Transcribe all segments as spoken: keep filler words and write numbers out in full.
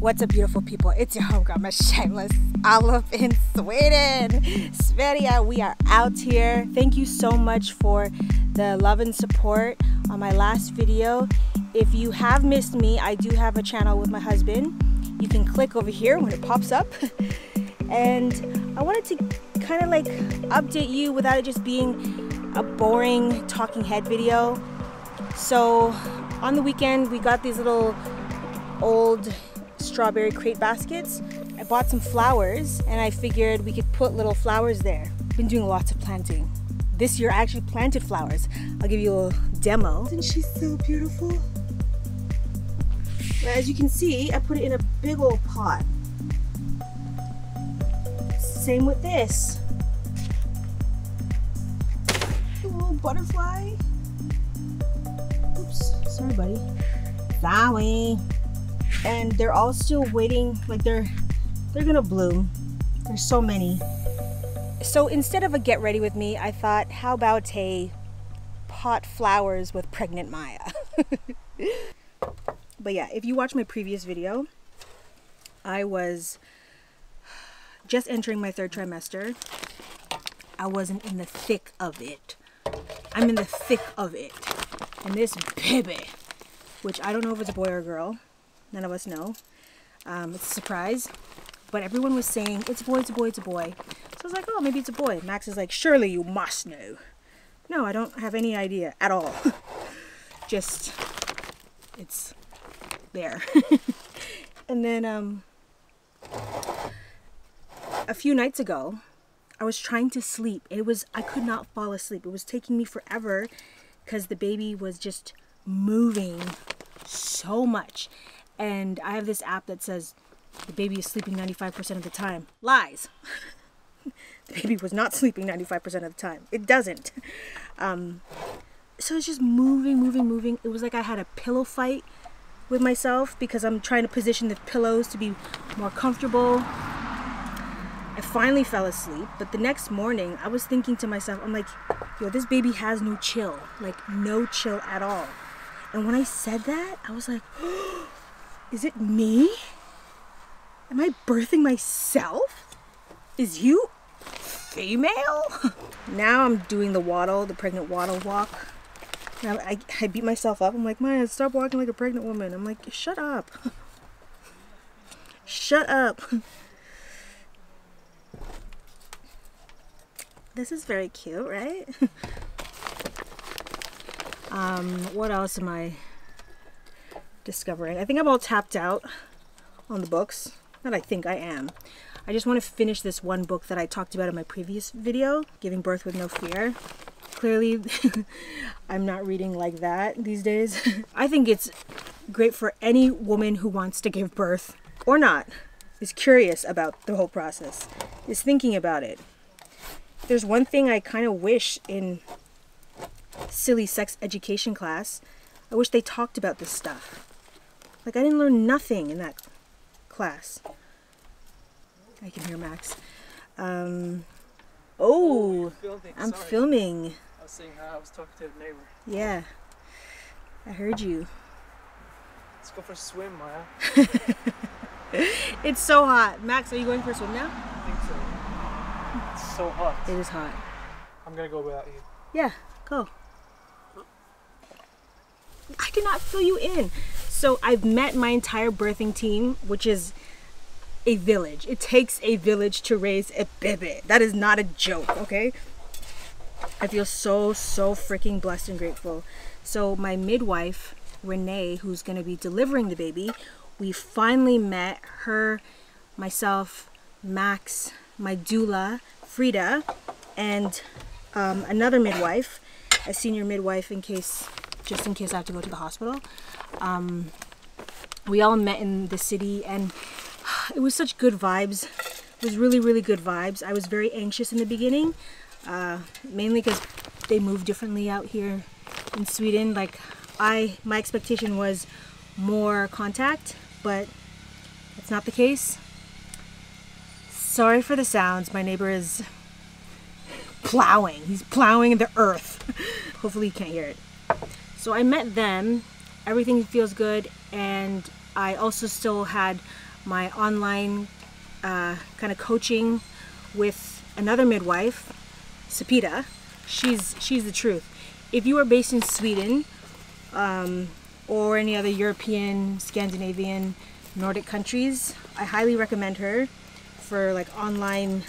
What's up, beautiful people? It's your homegirl, Miss Shameless Olive in Sweden. Sverige, we are out here. Thank you so much for the love and support on my last video. If you have missed me, I do have a channel with my husband. You can click over here when it pops up. And I wanted to kind of like update you without it just being a boring talking head video. So on the weekend, we got these little old strawberry crate baskets. I bought some flowers and I figured we could put little flowers there. Been doing lots of planting. This year I actually planted flowers. I'll give you a demo. Isn't she so beautiful? Now, as you can see, I put it in a big old pot. Same with this. A little butterfly. Oops, sorry buddy. Sorry. And they're all still waiting, like they're they're gonna bloom. There's so many. So instead of a get ready with me, I thought, how about a pot flowers with pregnant Maya? But yeah, if you watch my previous video, I was just entering my third trimester. I wasn't in the thick of it. I'm in the thick of it. And this baby, which I don't know if it's a boy or a girl, none of us know. Um, it's a surprise. But everyone was saying, it's a boy, it's a boy, it's a boy. So I was like, oh, maybe it's a boy. Max is like, surely you must know. No, I don't have any idea at all. Just, it's there. And then um, a few nights ago, I was trying to sleep. It was, I could not fall asleep. It was taking me forever because the baby was just moving so much. And I have this app that says, the baby is sleeping ninety-five percent of the time. Lies. The baby was not sleeping ninety-five percent of the time. It doesn't. Um, so it's just moving, moving, moving. It was like I had a pillow fight with myself because I'm trying to position the pillows to be more comfortable. I finally fell asleep, but the next morning I was thinking to myself, I'm like, yo, this baby has no chill. Like, no chill at all. And when I said that, I was like, is it me? Am I birthing myself? Is you female? Now I'm doing the waddle, the pregnant waddle walk. Now I, I beat myself up. I'm like, Maya, stop walking like a pregnant woman. I'm like, shut up. Shut up. This is very cute, right? um, what else am I discovering? I think I'm all tapped out on the books. Not I think I am. I just want to finish this one book that I talked about in my previous video, Giving Birth with No Fear. Clearly, I'm not reading like that these days. I think it's great for any woman who wants to give birth or not, is curious about the whole process, is thinking about it. There's one thing I kind of wish in silly sex education class, I wish they talked about this stuff. Like, I didn't learn nothing in that class. I can hear Max. Um, oh, oh filming. I'm Sorry. filming. I was saying how I was talking to the neighbor. Yeah, I heard you. Let's go for a swim, Maya. It's so hot. Max, are you going for a swim now? I think so. It's so hot. It is hot. I'm gonna go without you. Yeah, go. I cannot fill you in. So I've met my entire birthing team, which is a village. It takes a village to raise a baby. That is not a joke, okay? I feel so, so freaking blessed and grateful. So my midwife, Renee, who's gonna be delivering the baby, we finally met her, myself, Max, my doula, Frida, and um, another midwife, a senior midwife in case, just in case I have to go to the hospital. Um, we all met in the city and it was such good vibes. It was really, really good vibes. I was very anxious in the beginning, uh, mainly because they move differently out here in Sweden. Like I, my expectation was more contact, but that's not the case. Sorry for the sounds. My neighbor is plowing. He's plowing the earth. Hopefully you can't hear it. So I met them. Everything feels good, and I also still had my online uh, kind of coaching with another midwife, Sepideh. She's, she's the truth. If you are based in Sweden um, or any other European, Scandinavian, Nordic countries, I highly recommend her for like online.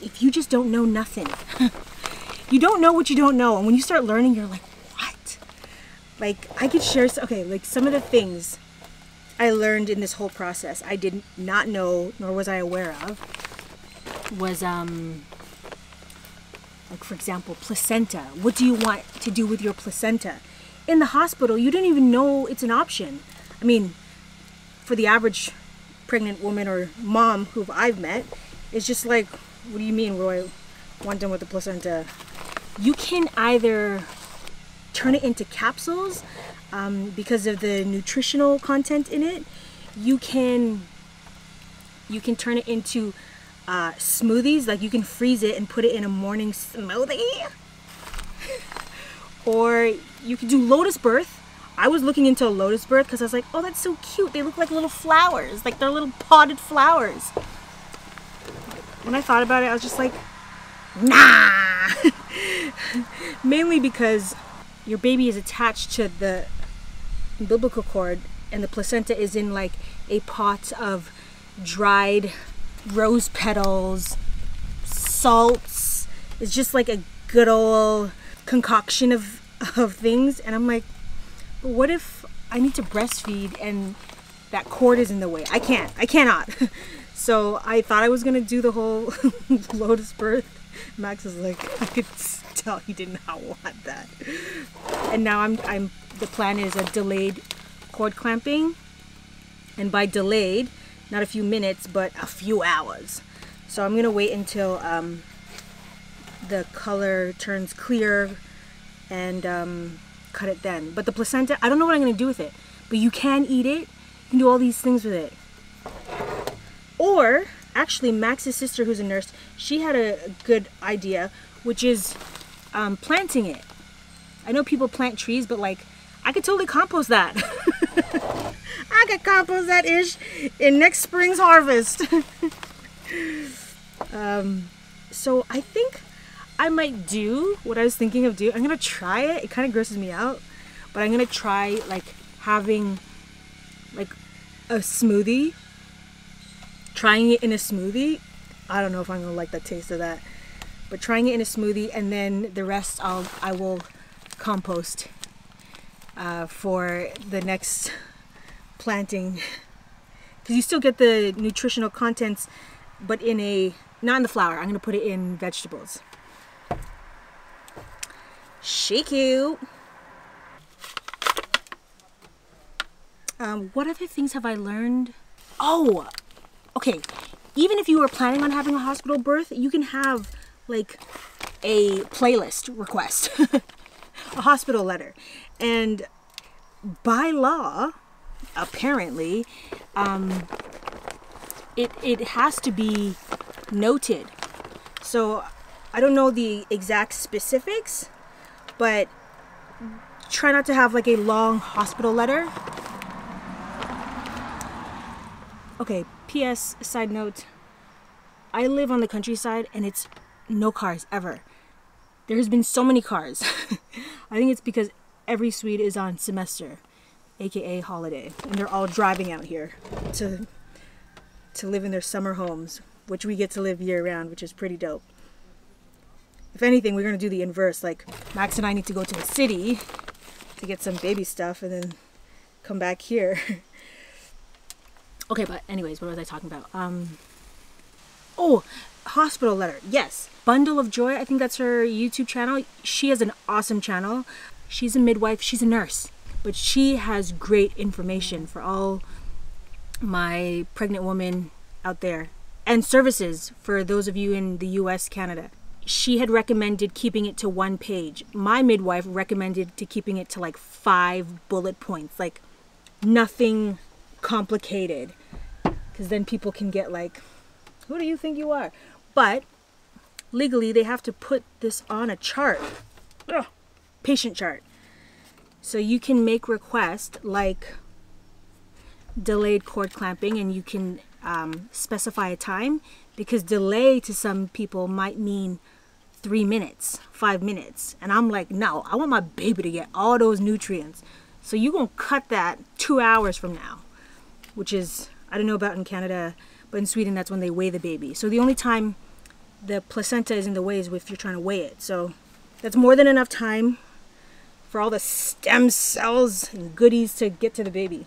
If you just don't know nothing, you don't know what you don't know. And when you start learning, you're like, what? Like I could share, okay, like some of the things I learned in this whole process I did not know, nor was I aware of, was um, like for example, placenta. What do you want to do with your placenta? In the hospital, you didn't even know it's an option. I mean, for the average pregnant woman or mom who I've met, it's just like, what do you mean, what do I want done with the placenta? You can either turn it into capsules um, because of the nutritional content in it. You can, you can turn it into uh, smoothies, like you can freeze it and put it in a morning smoothie. Or you can do lotus birth. I was looking into a lotus birth because I was like, oh, that's so cute. They look like little flowers, like they're little potted flowers. When I thought about it, I was just like, nah. Mainly because your baby is attached to the umbilical cord and the placenta is in like a pot of dried rose petals, salts. It's just like a good old concoction of, of things. And I'm like, what if I need to breastfeed and that cord is in the way? I can't, I cannot. So I thought I was gonna do the whole lotus birth. Max is like, I could tell he did not want that. And now I'm, I'm, the plan is a delayed cord clamping. And by delayed, not a few minutes, but a few hours. So I'm gonna wait until um, the color turns clear and um, cut it then. But the placenta, I don't know what I'm gonna do with it, but you can eat it. You can do all these things with it. Or actually Max's sister, who's a nurse, she had a good idea, which is um, planting it. I know people plant trees, but like I could totally compost that. I could compost that ish in next spring's harvest. um, so I think I might do what I was thinking of doing. I'm gonna try it. It kind of grosses me out, but I'm gonna try like having like a smoothie. Trying it in a smoothie, I don't know if I'm gonna like the taste of that, but trying it in a smoothie, and then the rest I'll I will compost uh, for the next planting, because you still get the nutritional contents, but in a not in the flour. I'm gonna put it in vegetables. Shake you. Um, what other things have I learned? Oh. Okay, even if you were planning on having a hospital birth, you can have like a playlist request, a hospital letter. And by law, apparently, um, it, it has to be noted. So I don't know the exact specifics, but try not to have like a long hospital letter. Okay, P S side note, I live on the countryside and it's no cars ever. There has been so many cars. I think it's because every Swede is on semester, aka holiday, and they're all driving out here to to live in their summer homes, which we get to live year round, which is pretty dope. If anything, we're gonna do the inverse. Like Max and I need to go to the city to get some baby stuff and then come back here. Okay, but anyways, what was I talking about? Um, oh, hospital letter, yes. Bundle of Joy, I think that's her YouTube channel. She has an awesome channel. She's a midwife, she's a nurse, but she has great information for all my pregnant women out there, and services for those of you in the U S, Canada. She had recommended keeping it to one page. My midwife recommended to keeping it to like five bullet points, like nothing complicated, because then people can get like, who do you think you are? But legally they have to put this on a chart, Ugh. patient chart, so you can make requests like, delayed cord clamping, and you can um, specify a time, because delay to some people might mean three minutes, five minutes. And I'm like, no, I want my baby to get all those nutrients. So you're going to cut that two hours from now, which is, I don't know about in Canada, but in Sweden, that's when they weigh the baby. So the only time the placenta is in the way is if you're trying to weigh it. So that's more than enough time for all the stem cells and goodies to get to the baby.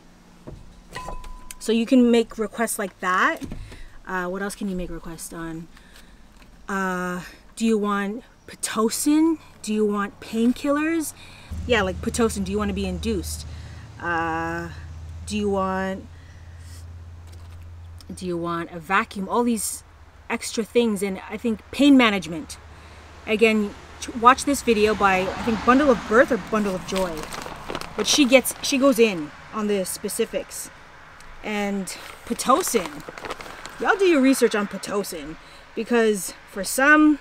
So you can make requests like that. Uh, what else can you make requests on? Uh, do you want Pitocin? Do you want painkillers? Yeah, like Pitocin, do you want to be induced? Uh, do you want, do you want a vacuum? All these extra things, and I think pain management. Again, watch this video by, I think, Bundle of Birth or Bundle of Joy, but she gets she goes in on the specifics. And Pitocin, y'all do your research on Pitocin, because for some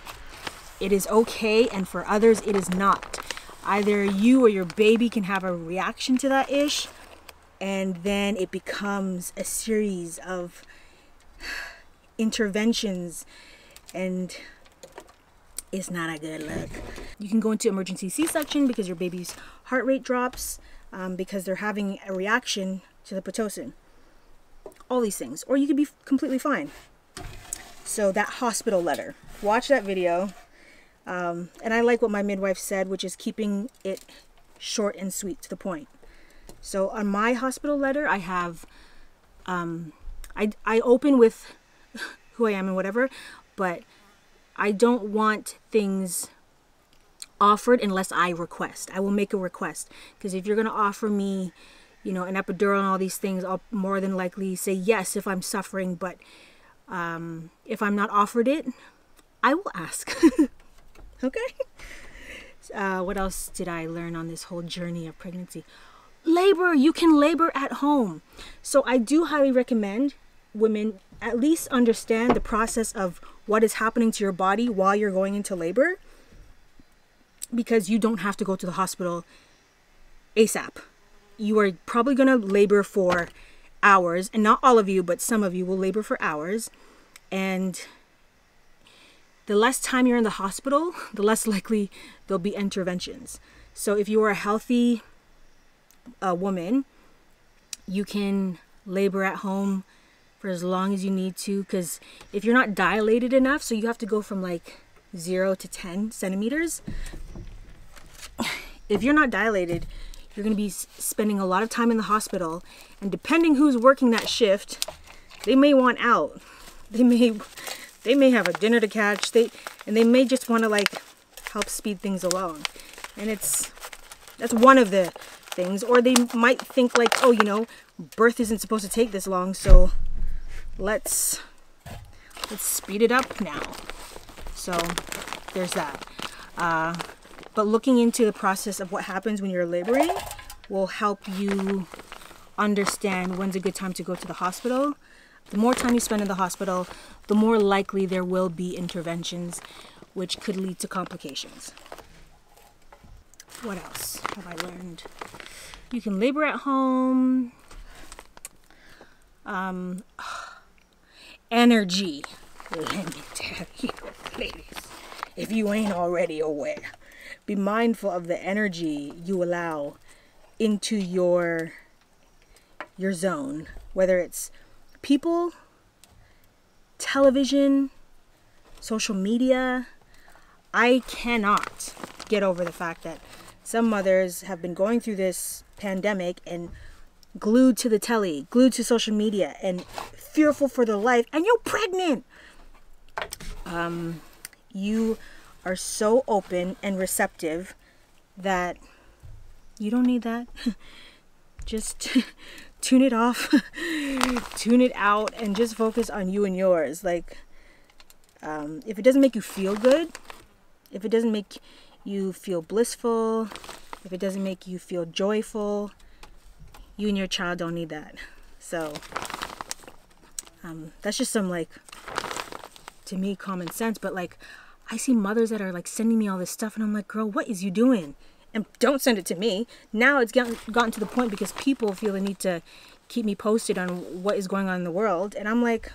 it is okay and for others it is not. Either you or your baby can have a reaction to that ish, and then it becomes a series of interventions, and it's not a good look. You can go into emergency C-section because your baby's heart rate drops um, because they're having a reaction to the Pitocin. All these things. Or you could be completely fine. So that hospital letter. Watch that video. Um, and I like what my midwife said, which is keeping it short and sweet to the point. So on my hospital letter, I have... Um, I, I open with who I am and whatever, but... I don't want things offered unless I request. I will make a request, because if you're going to offer me, you know, an epidural and all these things, I'll more than likely say yes if I'm suffering. But um, if I'm not offered it, I will ask. Okay. Uh, what else did I learn on this whole journey of pregnancy? Labor. You can labor at home. So I do highly recommend women at least understand the process of what is happening to your body while you're going into labor, because you don't have to go to the hospital ASAP. You are probably going to labor for hours, and not all of you, but some of you will labor for hours. And the less time you're in the hospital, the less likely there'll be interventions. So if you are a healthy uh, woman, you can labor at home for as long as you need to, because if you're not dilated enough, so you have to go from like zero to ten centimeters. If you're not dilated, you're going to be spending a lot of time in the hospital, and depending who's working that shift, they may want out. They may they may have a dinner to catch, they and they may just want to like help speed things along. And it's that's one of the things. Or they might think like, oh, you know, birth isn't supposed to take this long, so Let's let's speed it up now. So there's that. Uh, but looking into the process of what happens when you're laboring will help you understand when's a good time to go to the hospital. The more time you spend in the hospital, the more likely there will be interventions, which could lead to complications. What else have I learned? You can labor at home. Um. Energy. Let me tell you, ladies, if you ain't already aware, be mindful of the energy you allow into your your zone, whether it's people, television, social media. I cannot get over the fact that some mothers have been going through this pandemic and glued to the telly, glued to social media, and fearful for their life, and you're pregnant. Um, you are so open and receptive that you don't need that. Just tune it off, tune it out, and just focus on you and yours. Like, um, if it doesn't make you feel good, if it doesn't make you feel blissful, if it doesn't make you feel joyful, you and your child don't need that. So um, that's just some, like, to me, common sense. But like, I see mothers that are like sending me all this stuff, and I'm like, girl, what is you doing? And don't send it to me. Now it's gotten, gotten to the point because people feel the need to keep me posted on what is going on in the world. And I'm like,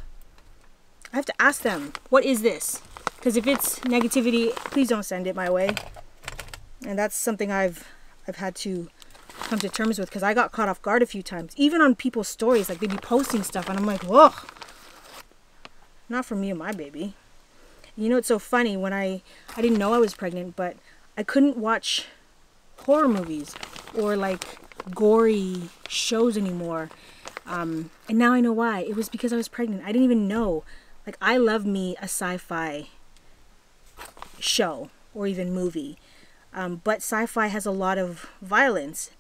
I have to ask them, what is this? Because if it's negativity, please don't send it my way. And that's something I've I've had to come to terms with, because I got caught off guard a few times, even on people's stories. Like, they'd be posting stuff and I'm like, whoa, not for me and my baby. You know, it's so funny, when I I didn't know I was pregnant, but I couldn't watch horror movies or like gory shows anymore, um, and now I know why. It was because I was pregnant. I didn't even know. Like, I love me a sci-fi show or even movie, um, but sci-fi has a lot of violence,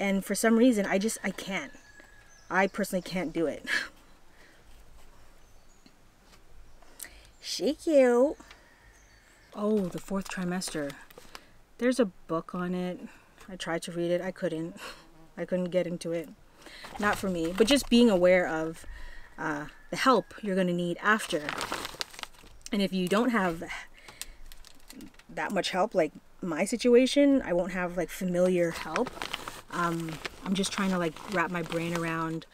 and for some reason I just I can't I personally can't do it. She cute. Oh, the fourth trimester. There's a book on it. I tried to read it. I couldn't. I couldn't get into it. Not for me. But just being aware of uh, the help you're going to need after. And if you don't have that much help, like my situation, I won't have like familiar help. Um, I'm just trying to like wrap my brain around,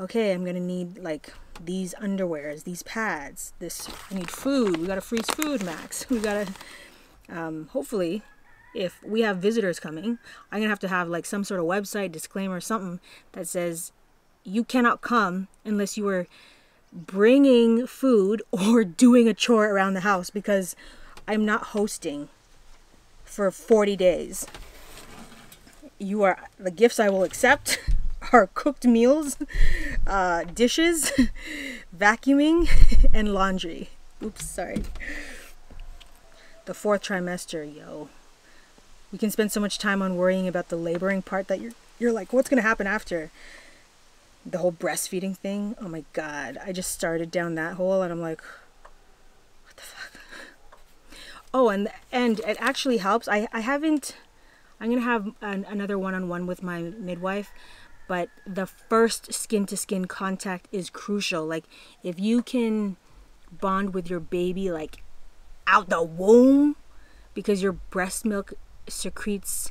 okay, I'm going to need like these underwears, these pads, this, I need food. We got to freeze food, Max. We got to, um, hopefully, if we have visitors coming, I'm going to have to have like some sort of website disclaimer or something that says you cannot come unless you are bringing food or doing a chore around the house, because I'm not hosting for forty days. You are, the gifts I will accept are cooked meals, uh, dishes, vacuuming, and laundry. Oops, sorry. The fourth trimester, yo. We can spend so much time on worrying about the laboring part that you're, you're like, what's going to happen after? The whole breastfeeding thing. Oh my God. I just started down that hole and I'm like, what the fuck? Oh, and, and it actually helps. I, I haven't, I'm going to have an, another one-on-one with my midwife, but the first skin-to-skin contact is crucial. Like, if you can bond with your baby, like, out the womb, because your breast milk secretes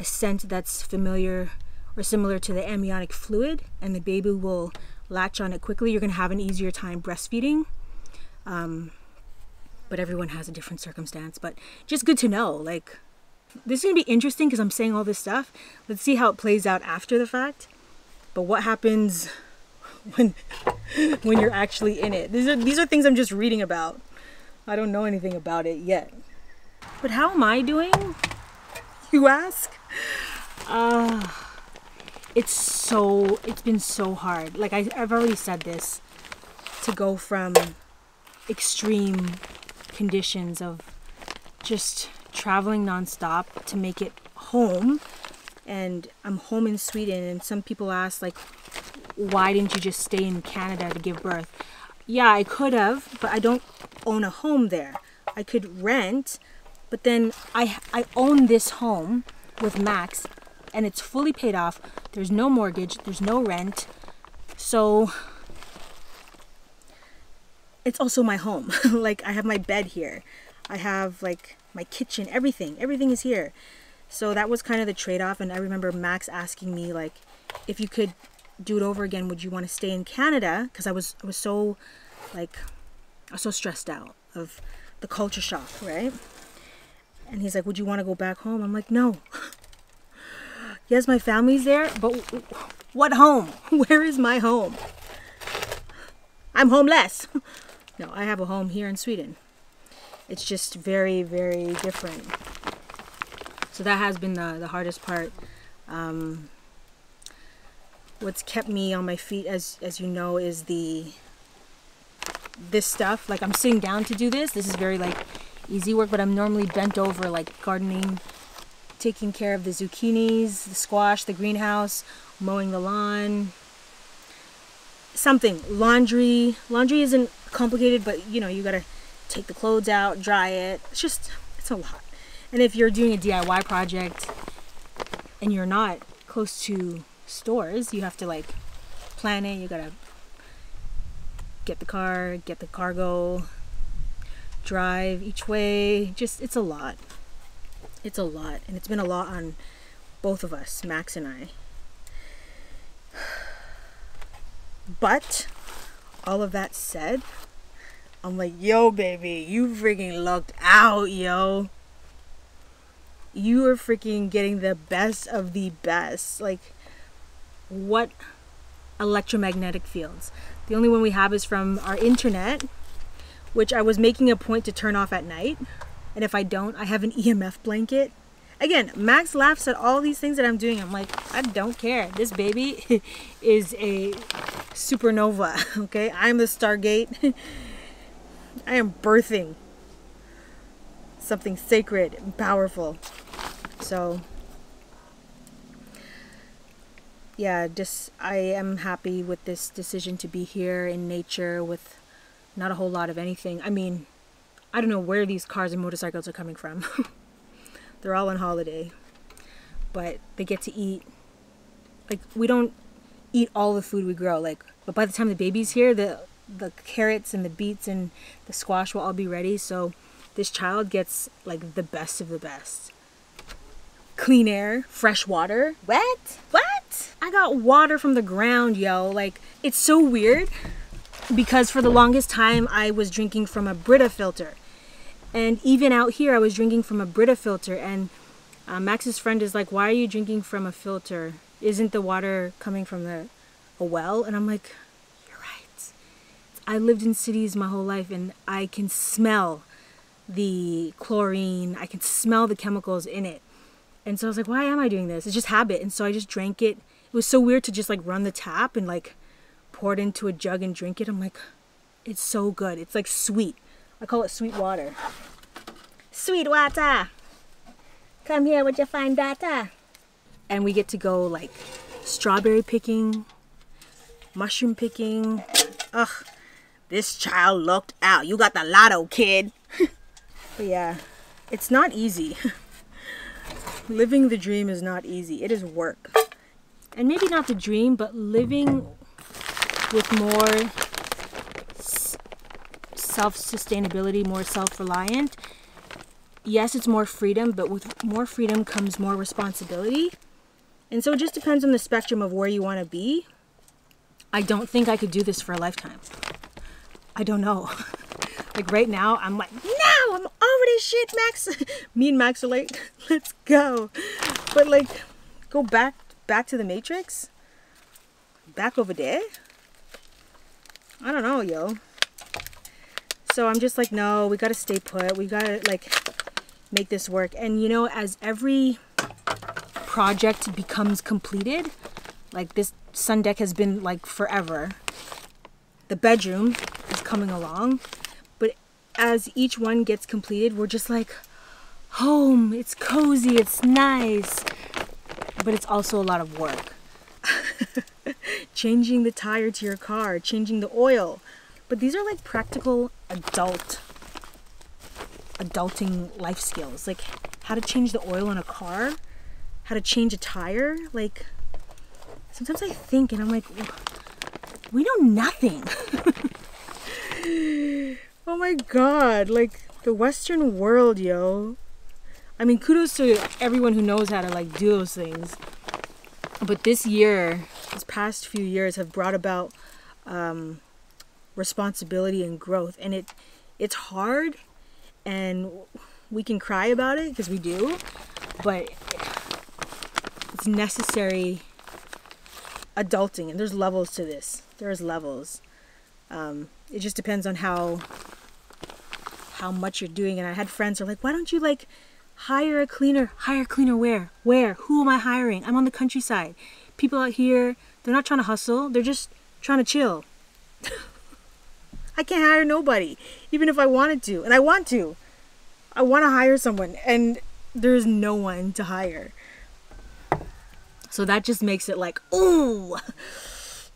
a scent that's familiar or similar to the amniotic fluid, and the baby will latch on it quickly. You're going to have an easier time breastfeeding, um, but everyone has a different circumstance. But just good to know, like, this is going to be interesting because I'm saying all this stuff. Let's see how it plays out after the fact. But what happens when when you're actually in it? These are, these are things I'm just reading about. I don't know anything about it yet. But how am I doing? You ask? Uh, it's so, it's been so hard. Like I, I've already said this, to go from extreme conditions of just traveling nonstop to make it home. And I'm home in Sweden, and some people ask, like, why didn't you just stay in Canada to give birth? Yeah, I could have, but I don't own a home there. I could rent. But then I, I own this home with Max, and it's fully paid off. There's no mortgage. There's no rent. So it's also my home. Like, I have my bed here. I have like my kitchen, everything. Everything is here. So that was kind of the trade-off. And I remember Max asking me, like, if you could do it over again, would you want to stay in Canada? Because I was, I was so like, I was so stressed out of the culture shock, right? And he's like, would you want to go back home? I'm like, no. Yes, my family's there, but what home? Where is my home? I'm homeless. No, I have a home here in Sweden. It's just very, very different. So that has been the, the hardest part. Um, what's kept me on my feet, as, as you know, is the this stuff. Like, I'm sitting down to do this. This is very, like, easy work, but I'm normally bent over, like gardening, taking care of the zucchinis, the squash, the greenhouse, mowing the lawn, something. Laundry. Laundry isn't complicated, but you know, you gotta take the clothes out, dry it. It's just, it's a lot. And if you're doing a D I Y project and you're not close to stores, you have to like plan it. You gotta get the car, get the cargo, drive each way. Just, it's a lot. It's a lot. And it's been a lot on both of us, Max and I. But all of that said, I'm like, yo, baby, you freaking lucked out, yo. You are freaking getting the best of the best. Like, what electromagnetic fields? The only one we have is from our internet, which I was making a point to turn off at night. And if I don't, I have an E M F blanket. Again, Max laughs at all these things that I'm doing. I'm like, I don't care. This baby is a supernova, okay? I'm the Stargate. I am birthing something sacred and powerful. So, yeah, just I am happy with this decision to be here in nature with not a whole lot of anything. I mean, I don't know where these cars and motorcycles are coming from. They're all on holiday, but they get to eat. Like, we don't eat all the food we grow. Like, but by the time the baby's here, the the carrots and the beets and the squash will all be ready. So this child gets like the best of the best. Clean air, fresh water. What? What? I got water from the ground, yo. Like, it's so weird because for the longest time I was drinking from a Brita filter. And even out here, I was drinking from a Brita filter. And uh, Max's friend is like, why are you drinking from a filter? Isn't the water coming from the, a well? And I'm like, you're right. I lived in cities my whole life, and I can smell the chlorine. I can smell the chemicals in it. And so I was like, why am I doing this? It's just habit. And so I just drank it. It was so weird to just like run the tap and like pour it into a jug and drink it. I'm like, it's so good. It's like sweet. I call it sweet water. Sweet water! Come here with your fine data. And we get to go like strawberry picking, mushroom picking. Ugh, this child lucked out. You got the lotto, kid. But yeah, it's not easy. Living the dream is not easy. It is work. And maybe not the dream, but living with more self-sustainability, more self-reliant. Yes, it's more freedom, but with more freedom comes more responsibility. And so it just depends on the spectrum of where you want to be. I don't think I could do this for a lifetime. I don't know. Like right now, I'm like, no, I'm over this shit, Max. Me and Max are like, let's go. But like, go back, back to the Matrix. Back over there. I don't know, yo. So I'm just like, no, we got to stay put. We got to like make this work. And you know, as every project becomes completed, like this sun deck has been like forever. The bedroom is coming along. But as each one gets completed, we're just like, home, it's cozy, it's nice. But it's also a lot of work. Changing the tire to your car, changing the oil. But these are like practical adult, adulting life skills. Like how to change the oil in a car, how to change a tire. Like sometimes I think and I'm like, we know nothing. Oh my God, like the Western world, yo. I mean, kudos to everyone who knows how to like do those things. But this year, this past few years have brought about, um, responsibility and growth, and it it's hard, and we can cry about it because we do, but it's necessary adulting, and there's levels to this. There's levels. Um, it just depends on how how much you're doing. And I had friends who are like, why don't you like hire a cleaner? Hire a cleaner where? Where? Who am I hiring? I'm on the countryside. People out here, they're not trying to hustle. They're just trying to chill. I can't hire nobody, even if I wanted to. And I want to. I want to hire someone, and there's no one to hire. So that just makes it like, ooh,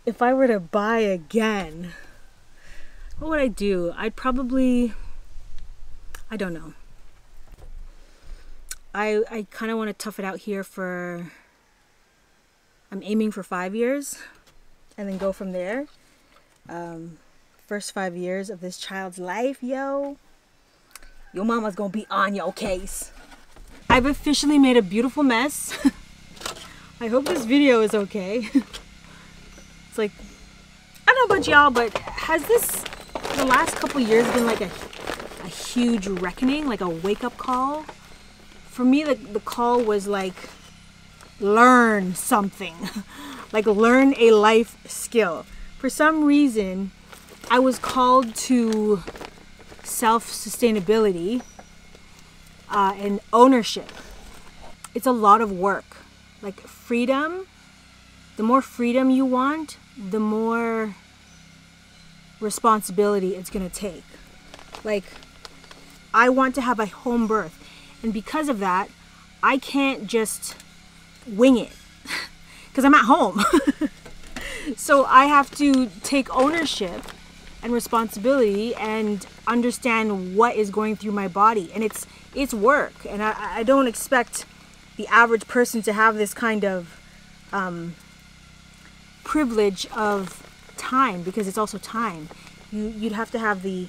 if I were to buy again, what would I do? I'd probably, I don't know. I, I kind of want to tough it out here for, I'm aiming for five years and then go from there. Um... First five years of this child's life, yo. Your mama's gonna be on your case. I've officially made a beautiful mess. I hope this video is okay. It's like, about y'all, but has this, the last couple years, been like a, a huge reckoning, like a wake-up call? For me, the, the call was like, learn something. Like, learn a life skill. For some reason, I was called to self-sustainability uh, and ownership. It's a lot of work. Like, freedom, the more freedom you want, the more responsibility it's gonna take. Like, I want to have a home birth, and because of that, I can't just wing it because I'm at home. So I have to take ownership and responsibility and understand what is going through my body, and it's it's work, and I, I don't expect the average person to have this kind of um, privilege of time, because it's also time. You, you'd have to have the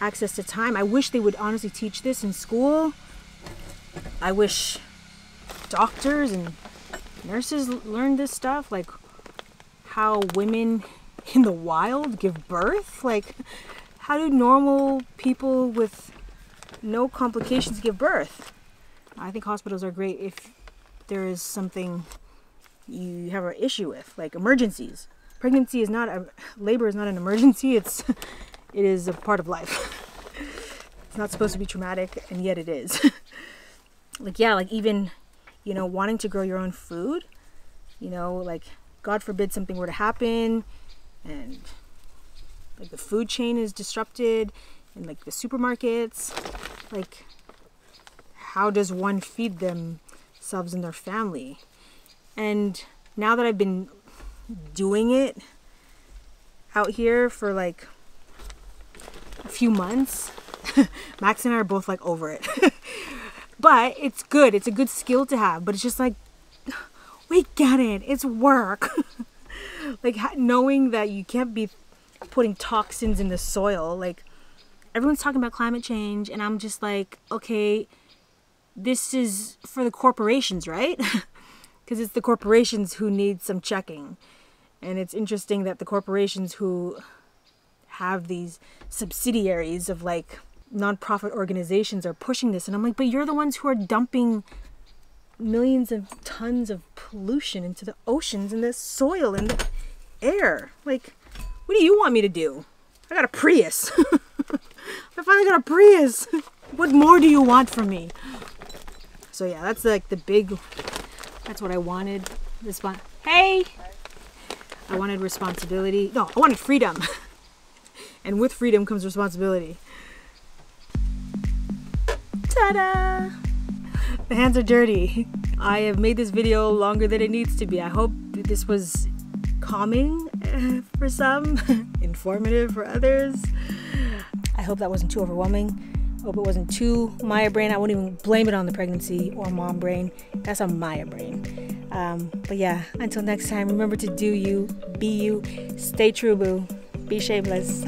access to time. I wish they would honestly teach this in school. I wish doctors and nurses learned this stuff, like how women in the wild give birth. Like, how do normal people with no complications give birth? I think hospitals are great if there is something you have an issue with, like emergencies. Pregnancy is not a, labor is not an emergency. It's, it is a part of life. It's not supposed to be traumatic, and yet it is. Like, yeah, like even, you know, wanting to grow your own food, you know, like God forbid something were to happen and like the food chain is disrupted and like the supermarkets, like how does one feed themselves and their family? And now that I've been doing it out here for like a few months, Max and I are both like over it. But it's good. It's a good skill to have, but it's just like, we get it. It's work. Like knowing that you can't be putting toxins in the soil. Like everyone's talking about climate change, and I'm just like, okay, this is for the corporations, right? Because it's the corporations who need some checking. And it's interesting that the corporations who have these subsidiaries of like nonprofit organizations are pushing this. And I'm like, but you're the ones who are dumping millions of tons of pollution into the oceans and the soil and the air. Like, what do you want me to do? I got a Prius. I finally got a Prius. What more do you want from me? So yeah, that's like the big, that's what I wanted. Respon- hey! I wanted responsibility. No, I wanted freedom. And with freedom comes responsibility. Ta-da! My hands are dirty. I have made this video longer than it needs to be. I hope this was calming for some, informative for others. I hope that wasn't too overwhelming. I hope it wasn't too Maya brain. I wouldn't even blame it on the pregnancy or mom brain. That's on Maya brain. Um, but yeah, until next time, remember to do you, be you, stay true, boo, be shameless.